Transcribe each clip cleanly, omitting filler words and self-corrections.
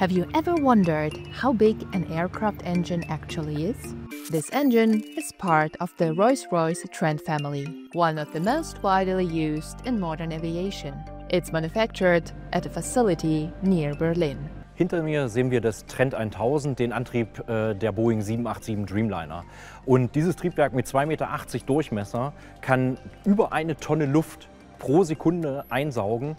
Have you ever wondered how big an aircraft engine actually is? This engine is part of the Rolls-Royce Trent family, one of the most widely used in modern aviation. It's manufactured at a facility near Berlin. Hinter mir sehen wir das Trent 1000, den Antrieb der Boeing 787 Dreamliner. Und dieses Triebwerk mit 2,80 Meter Durchmesser kann über 1 Tonne Luft pro Sekunde einsaugen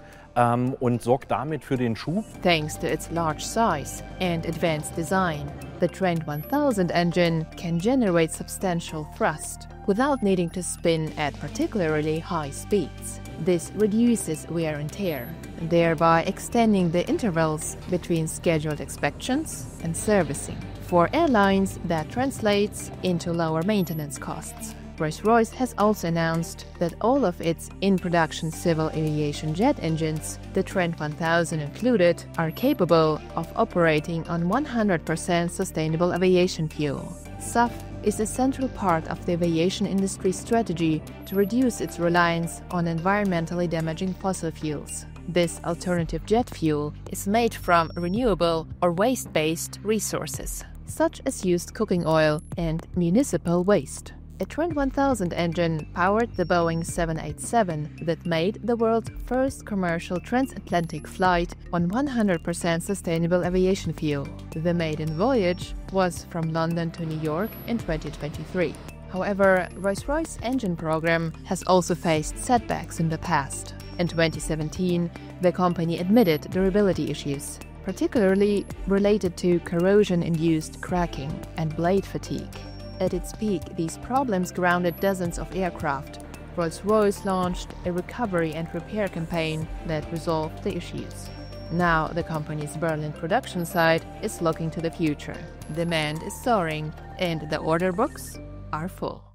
und sorgt damit für den Schub. Thanks to its large size and advanced design, the Trent 1000 engine can generate substantial thrust without needing to spin at particularly high speeds. This reduces wear and tear, thereby extending the intervals between scheduled inspections and servicing. For airlines, that translates into lower maintenance costs. Rolls-Royce has also announced that all of its in-production civil aviation jet engines, the Trent 1000 included, are capable of operating on 100% sustainable aviation fuel. SAF is a central part of the aviation industry's strategy to reduce its reliance on environmentally damaging fossil fuels. This alternative jet fuel is made from renewable or waste-based resources, such as used cooking oil and municipal waste. A Trent 1000 engine powered the Boeing 787 that made the world's first commercial transatlantic flight on 100% sustainable aviation fuel. The maiden voyage was from London to New York in 2023. However, Rolls-Royce engine program has also faced setbacks in the past. In 2017, the company admitted durability issues, particularly related to corrosion-induced cracking and blade fatigue. At its peak, these problems grounded dozens of aircraft. Rolls-Royce launched a recovery and repair campaign that resolved the issues. Now, the company's Berlin production site is looking to the future. Demand is soaring, and the order books are full.